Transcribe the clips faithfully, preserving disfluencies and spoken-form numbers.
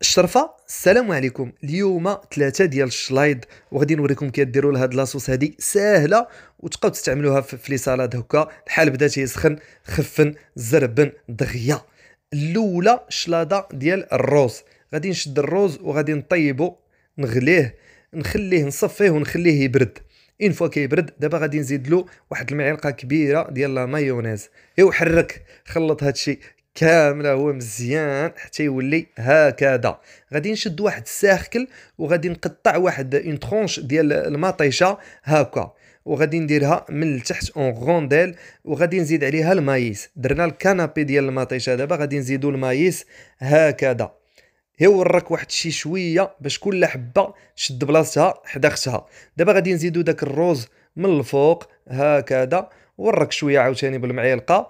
الشرفه. السلام عليكم. اليوم ثلاثه ديال الشلايض وغادي نوريكم كيف ديروا لهاد لاصوص. هذه ساهله وتبقاو تستعملوها في لي سالاد هكا. الحال بدا تيسخن، خفن، زربن، دغيا. الاولى شلاضه ديال الروز. غادي نشد الروز وغادي نطيبو، نغليه، نخليه نصفيه ونخليه يبرد. اين فوا كيبرد دابا غادي نزيد له واحد المعلقه كبيره ديال المايونيز. ايوا حرك، خلط هادشي كامله هو مزيان حتى يولي هكذا. غادي نشد واحد الساخكل وغادي نقطع واحد اون ترونش ديال المطيشه هكا، وغادي نديرها من التحت اون غونديل، وغادي نزيد عليها المايس. درنا الكنابي ديال المطيشه، دابا غادي نزيدو المايس هكذا. يورك واحد شي شويه باش كل حبه تشد بلاصتها حدا اختها. دابا غادي نزيدو داك الروز من الفوق هكذا، ورك شويه عاوتاني بالمعلقه.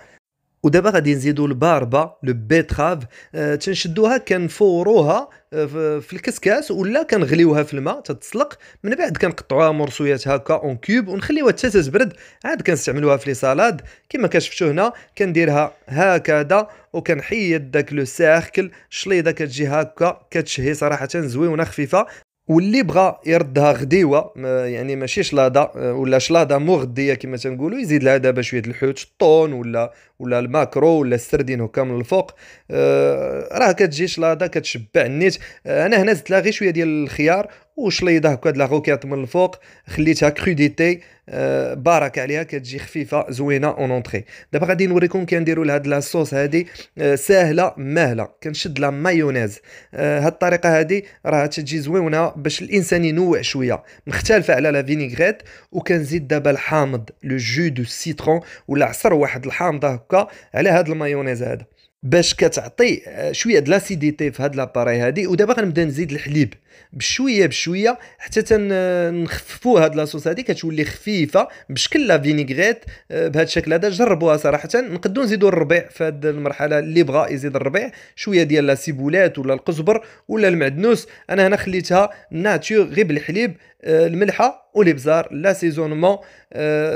ودابا غادي نزيدو الباربه لو بيتراف. أه تنشدوها كنفوروها في الكسكاس ولا كنغليوها في الماء تتسلق، من بعد كنقطعوها مرصويات هكا اون كوب ونخليوها حتى تتبرد، عاد كنستعملوها في لي سالاد. كما كتشفتو هنا كنديرها هكذا وكنحيد داك لو سيركل. الشليضه كتجي هكا، كتشهي صراحه زويونه خفيفه. واللي بغى يردها غديوه، يعني ماشي شلاضه ولا شلاضه مغديه كما تنقولوا، يزيد لها دابا شويه الحوت الطون ولا ولا الماكرو ولا السردين هكا من الفوق. آه راه كتجي شلاضه كتشبع النيت. آه انا هنا زدت لها غير شويه ديال الخيار وشليضه هكا د لاغوكيات من الفوق، خليتها كروديتي. آه بارك عليها، كتجي خفيفه زوينه اون اونطري. دابا غادي نوريكم كنديروا لهاد لاصوص هادي. آه ساهله ماهله، كنشد لها مايونيز. آه هاد الطريقه هادي راه تجي زوينه باش الانسان ينوع شويه، مختلفه على لا فينيغريت. وكنزيد دابا الحامض لو جو دو سيترون ولا عصير واحد الحامضه هكا على هاد المايونيز هذا، باش كتعطي شويه د لاسيديتي في هاد لاباري هادي. ودابا غنبدا نزيد الحليب بشويه بشويه حتى تنخففوا هاد لاصوص هادي، كتولي خفيفه بشكل لا فينيغريت بهذا الشكل هذا. جربوها صراحه. نقدروا نزيدوا الربيع في هاد المرحله، اللي بغى يزيد الربيع، شويه ديال لا سيبولات ولا القزبر ولا المعدنوس. انا هنا خليتها ناتور غير بالحليب، الملحه والابزار، لا سيزونمون.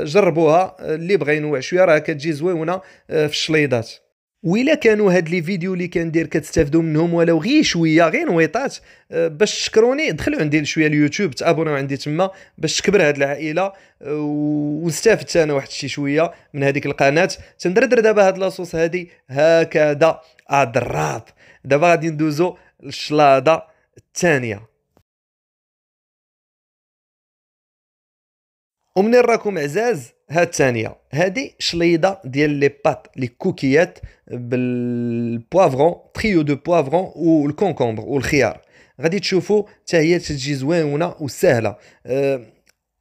جربوها اللي بغى ينوع شويه، راه كتجي زويونه في الشليضات. وإلا كانوا هاد لي فيديو اللي كندير كتستافدوا منهم ولو غير شويه، غير نويطات، باش تشكروني دخلوا عندي شويه اليوتيوب، تابوناو عندي تما باش تكبر هاد العائله. واستفدت انا واحد شي شويه من هذيك القناه. تندردر دابا هاد لاصوص هادي هكذا اضراب. دابا غادي ندوزو للشلاضه الثانيه. ومنين راكم عزاز، ها الثانيه هذه شليضه ديال لي بات لي كوكيات بالبوافرون، تريو دو بوافرون والكونكومبر والخيار. غادي تشوفوا حتى هي تجي زوينه وسهله. أه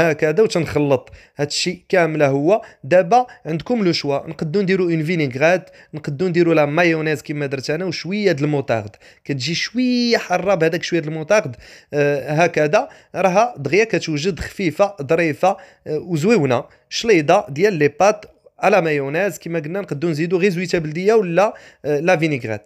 هكذا وتنخلط هادشي كامله هو. دابا عندكم لو شوا، نقدو نديرو اون فينيغريت، نقدو نديرو لا مايونيز كما درت انا، وشويه د الموطارد كتجي شويه حاره بهذاك شويه د الموطارد. آه هكذا راها دغيا كتوجد خفيفه ظريفه. آه وزويونه شليضه ديال لي بات على مايونيز. كما قلنا نقدو نزيدو غير زويته بلديه ولا آه لا فينيغريت.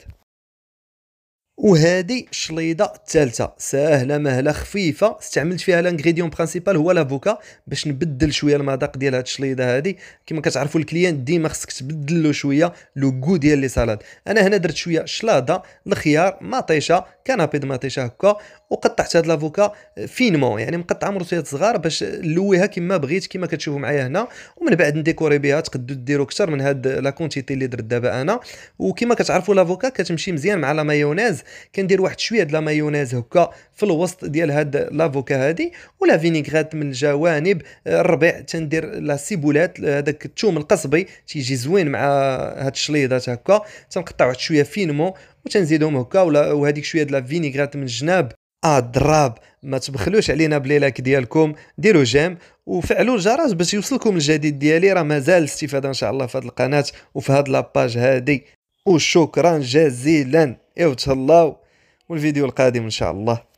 وهذه الشليضه الثالثه ساهله مهله خفيفه. استعملت فيها لانغريديون برينسيبال هو لافوكا باش نبدل شويه المذاق ديال هذه الشليضه هذه. كما كتعرفوا الكليان ديما خصك تبدل له شويه لو غو ديال لي سالاد. انا هنا درت شويه شلاضه، الخيار، مطيشه، كنابي د مطيشه هكا، وقطعت هاد لافوكا فينمون، يعني مقطعه مرصيات صغار باش نلويها كما بغيت كما كتشوفوا معايا هنا. ومن بعد نديكوري بها. تقدروا ديروا اكثر من هاد لا كونتيتي اللي درت دابا انا. وكما كتعرفوا لافوكا كتمشي مزيان مع لا مايونيز. كندير واحد شويه د لا مايونيز هكا في الوسط ديال هاد لافوكا هادي، ولا فينيغريت من الجوانب. الربيع تندير لا سيبولات، هذاك الثوم القصبي تيجي زوين مع هاد الشليضات هكا. تنقطع واحد شويه فينمون وتنزيدهم هكا، ولا وهذيك شويه د لا فينيغريت من الجناب. اضراب. ما تبخلوش علينا بليلاك ديالكم، ديروا جيم وفعلوا الجرس باش يوصلكم الجديد ديالي. راه مازال الاستفاده ان شاء الله في هذه القناه وفي هذه لاباج هذه. وشكرا جزيلا، ايوا تهلاو. والفيديو القادم إن شاء الله